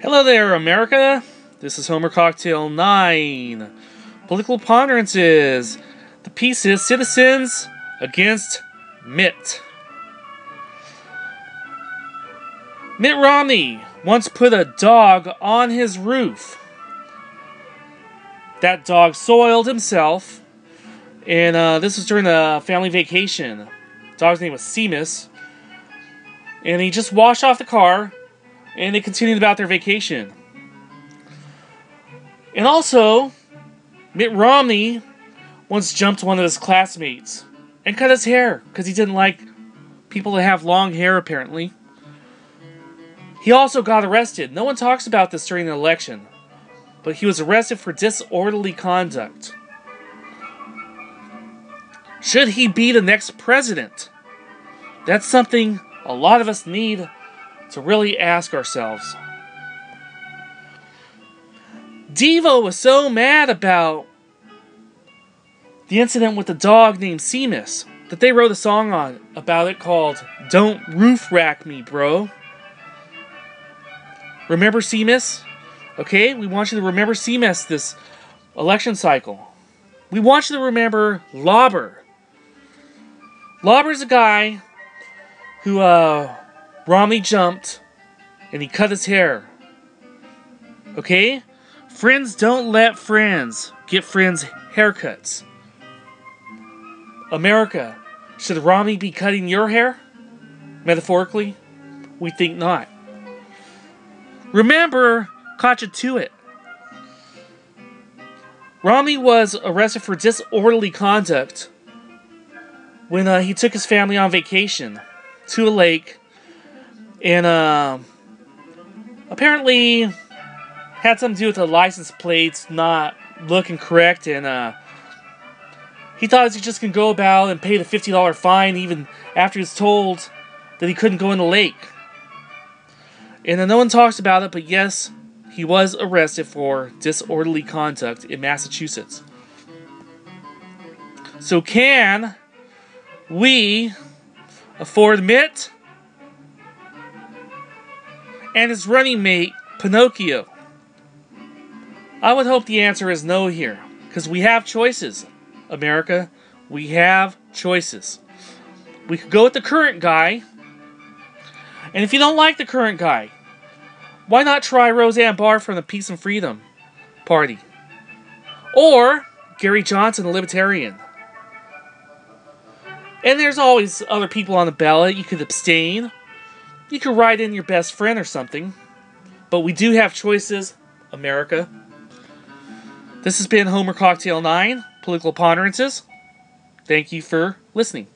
Hello there, America. This is Homer Cocktail 9. Political Ponderances. The piece is Citizens Against Mitt. Mitt Romney once put a dog on his roof. That dog soiled himself, and this was during a family vacation. The dog's name was Seamus, and he just washed off the car. And they continued about their vacation. And also, Mitt Romney once jumped one of his classmates and cut his hair because he didn't like people that have long hair, apparently. He also got arrested. No one talks about this during the election, but he was arrested for disorderly conduct. Should he be the next president? That's something a lot of us need to really ask ourselves. Devo was so mad about the incident with the dog named Seamus that they wrote a song on about it called Don't Roof Rack Me, Bro. Remember Seamus? Okay, we want you to remember Seamus this election cycle. We want you to remember Lauber. Lauber's a guy who, Romney jumped, and he cut his hair. Okay? Friends don't let friends get friends' haircuts. America, should Romney be cutting your hair? Metaphorically? We think not. Remember Constituent. Romney was arrested for disorderly conduct when he took his family on vacation to a lake, and apparently had something to do with the license plates not looking correct, and he thought he just can go about and pay the $50 fine even after he was told that he couldn't go in the lake. And no one talks about it, but yes, he was arrested for disorderly conduct in Massachusetts. So can we afford Mitt and his running mate, Pinocchio? I would hope the answer is no here, because we have choices, America. We have choices. We could go with the current guy, and if you don't like the current guy, why not try Roseanne Barr from the Peace and Freedom Party? Or Gary Johnson, the Libertarian. And there's always other people on the ballot. You could abstain. You could write in your best friend or something. But we do have choices, America. This has been Homer Cocktail 9, Political Ponderances. Thank you for listening.